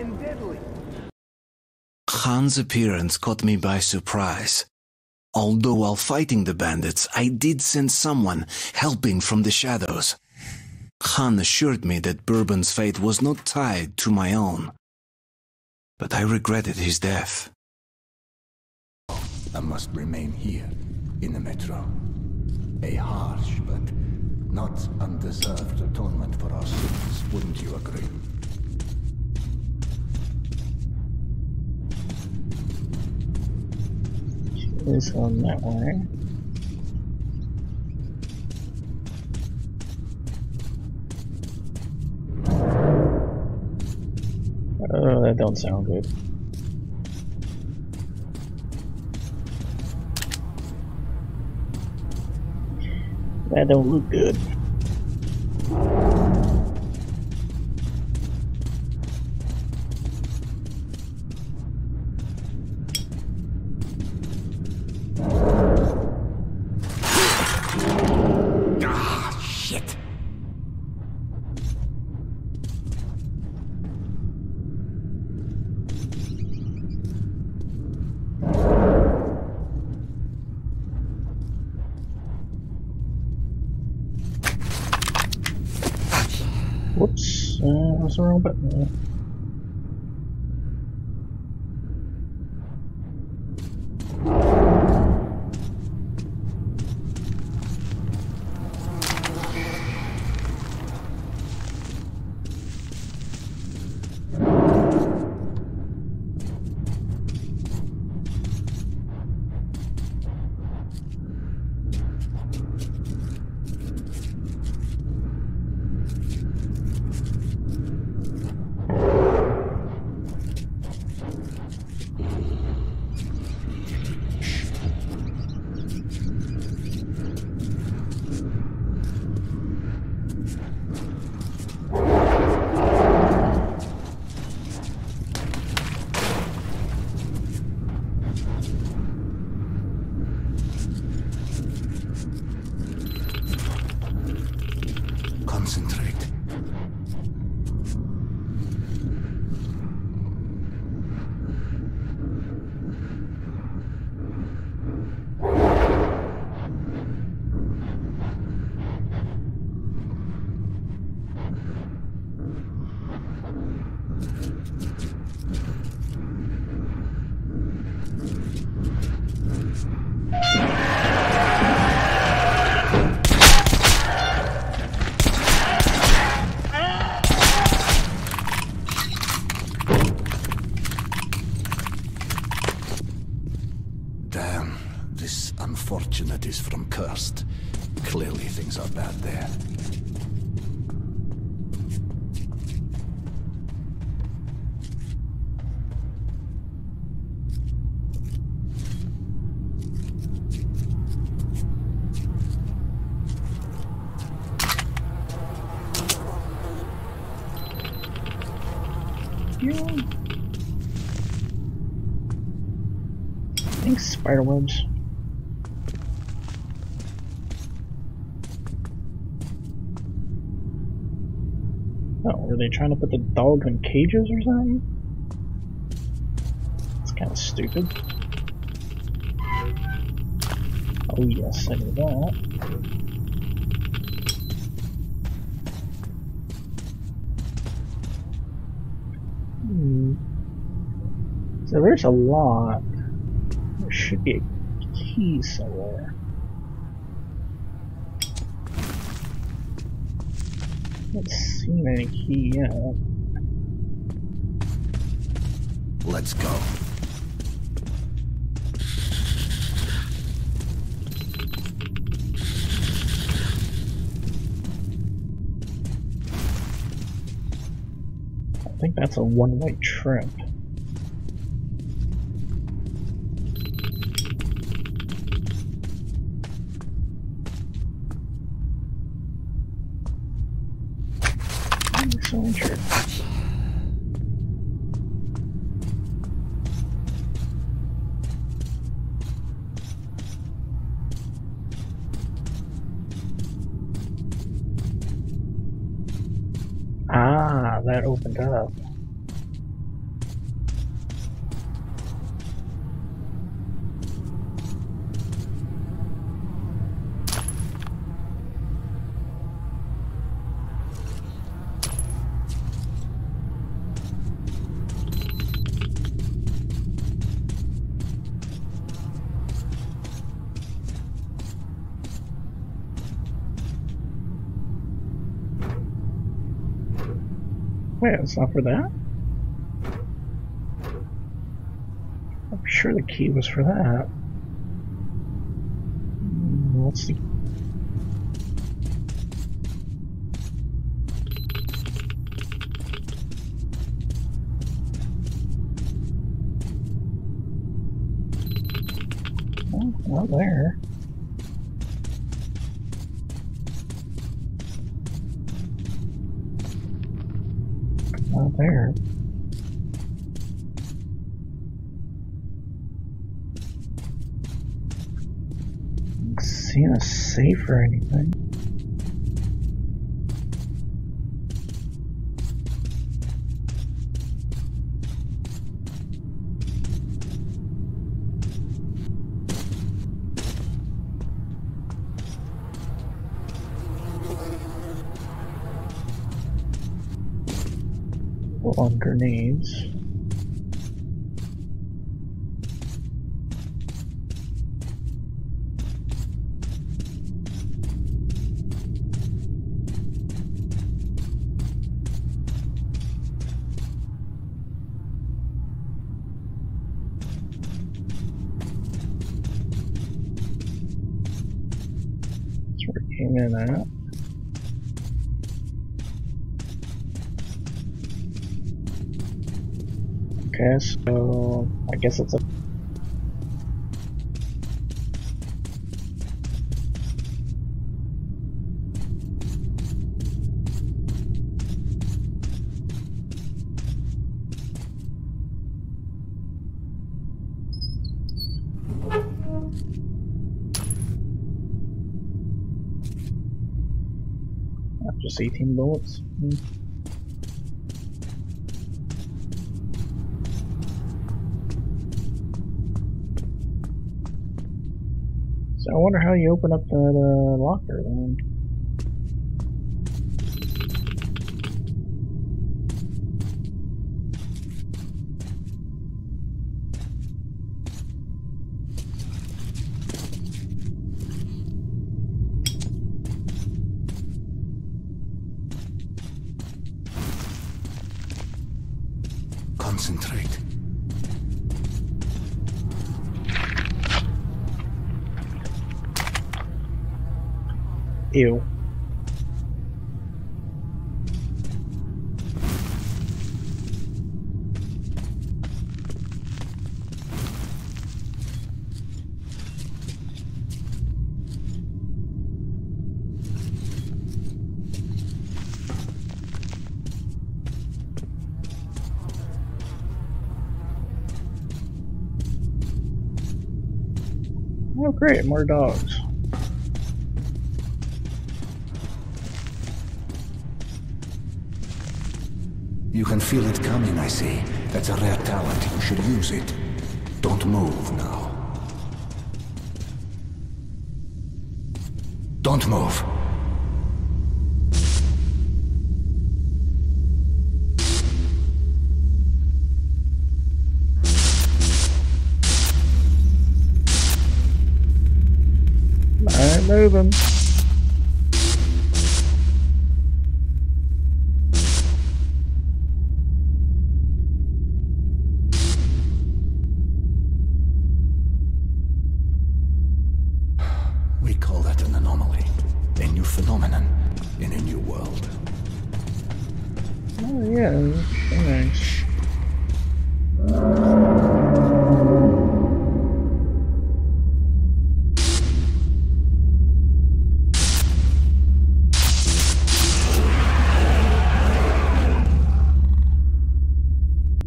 and deadly. Khan's appearance caught me by surprise. Although while fighting the bandits, I did sense someone helping from the shadows. Khan assured me that Bourbon's fate was not tied to my own. But I regretted his death. I must remain here, in the metro. A harsh, but not undeserved atonement for our sins, wouldn't you agree? This one, that way. Oh, that don't sound good. That don't look good. Whoops, that was the wrong button there. Fortunate is from cursed. Clearly things are bad there. Thanks, spiderwebs. Oh, were they trying to put the dog in cages or something? That's kind of stupid. Oh yes, I knew that. So there's a lot. There should be a key somewhere. Let's see my key up. Let's go. I think that's a one-way trip. Soldier. Ah, that opened up. Wait, it's not for that? I'm sure the key was for that. What's the... Oh, well, there. Not there. I don't see a safe or anything. On grenades. That's where it came in at. Okay, so I guess it's a... just 18 bullets. I wonder how you open up that locker then. Concentrate. Ew. Oh great, more dogs. You can feel it coming, I see. That's a rare talent. You should use it. Don't move now. Don't move. I ain't moving.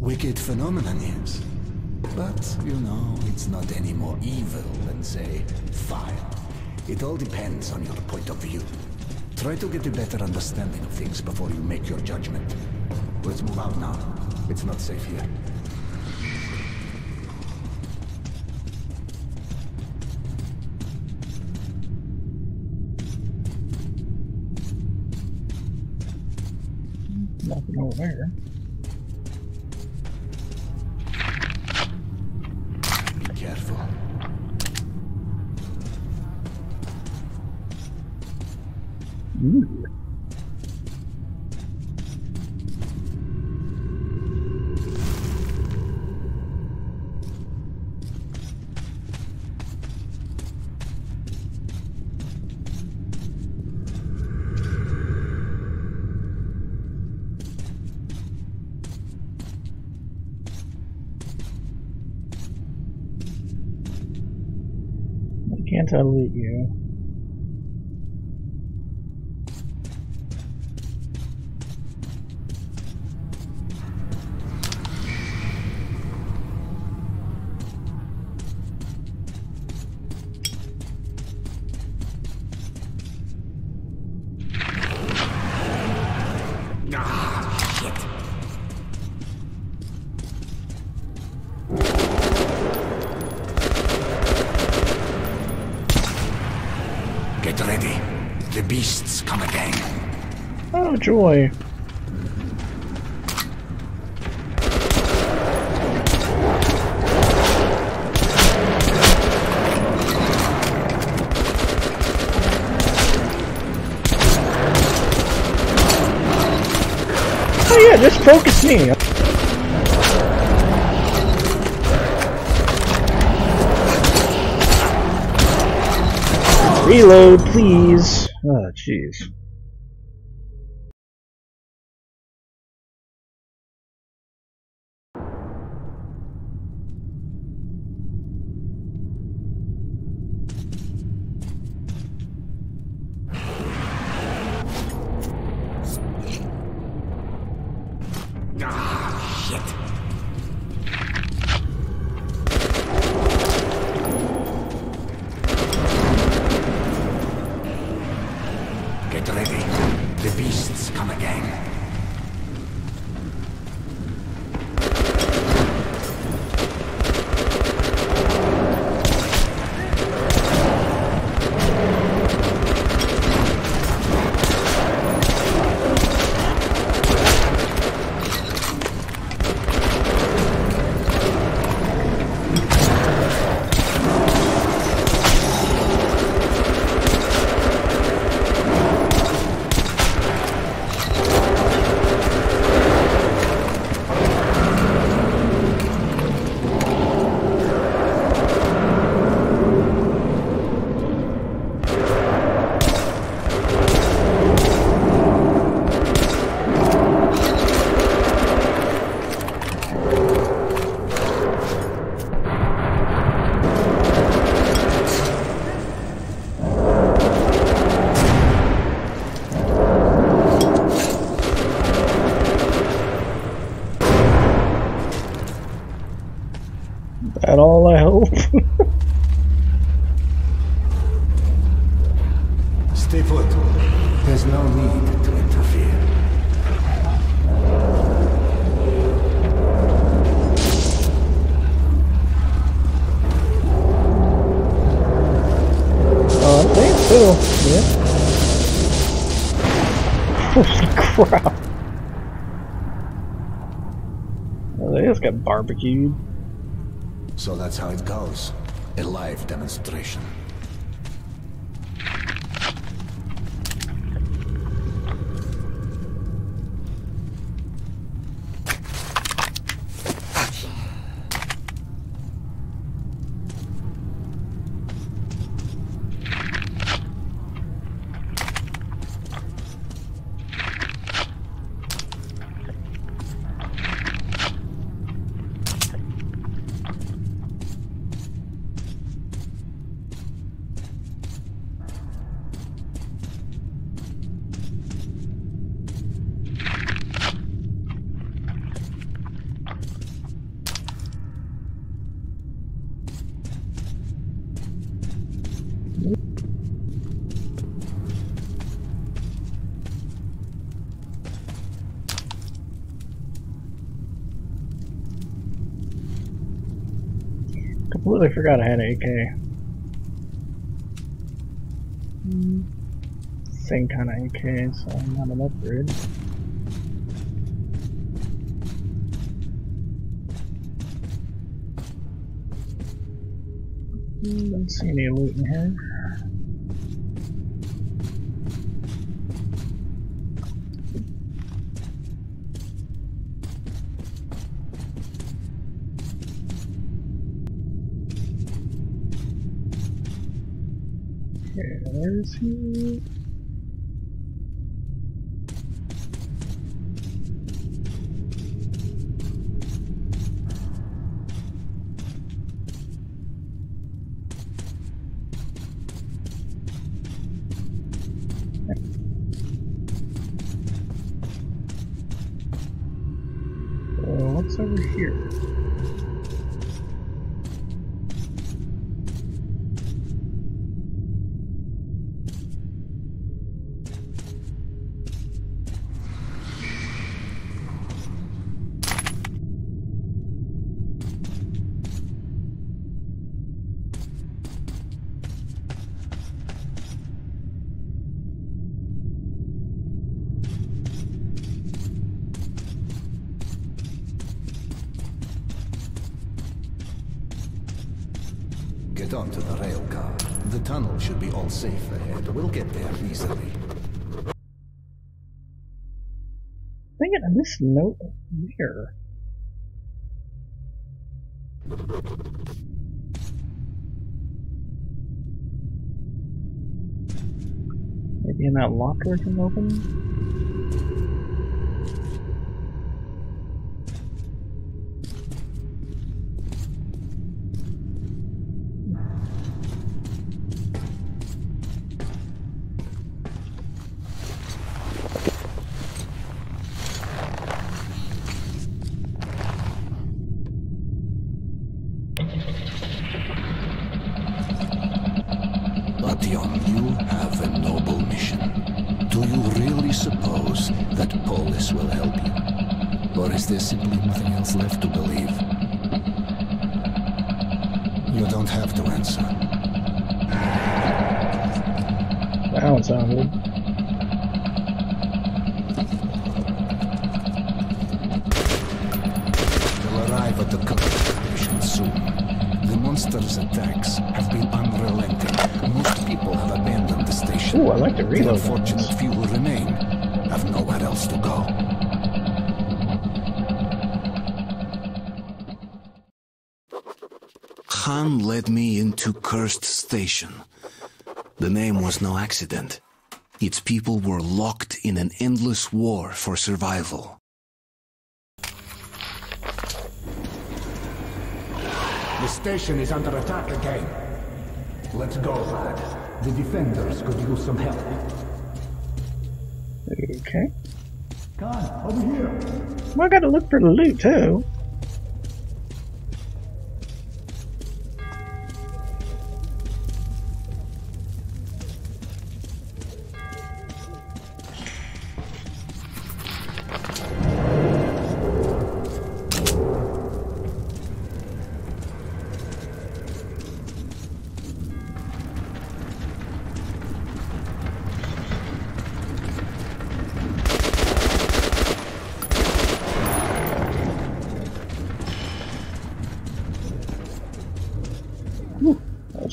Wicked phenomenon is, but you know, it's not any more evil than, say, fire. It all depends on your point of view. Try to get a better understanding of things before you make your judgment. Let's move out now. It's not safe here. Nothing over there. Can't I loot you? Joy. Oh yeah, just focus me. Reload, please. Oh, jeez. At all, I hope. Stay put. There's no need to interfere. I think so. Yeah. Holy crap. Well, they just got barbecued. So that's how it goes. A live demonstration. I forgot I had AK. Same kind of AK, so I'm not an upgrade. Don't see any loot in here. He? here. Onto the rail car. The tunnel should be all safe ahead. We'll get there easily. Dang it, I missed a note up there. Maybe in that locker I can open? Khan led me into Cursed Station. The name was no accident. Its people were locked in an endless war for survival. The station is under attack again. Let's go, lad. The defenders could use some help. Okay. Khan, over here. Well, I gotta look for the loot too.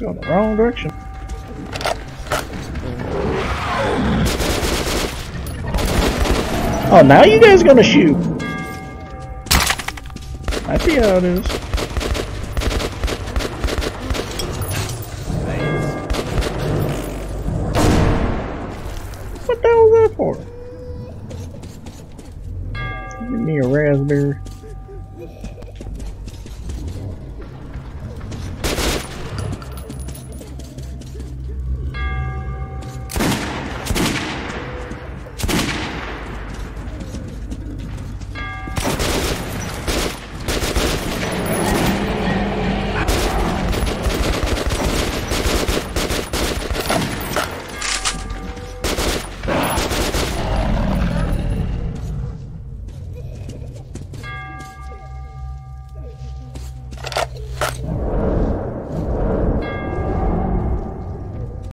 Going the wrong direction. Oh, now you guys gonna shoot. I see how it is.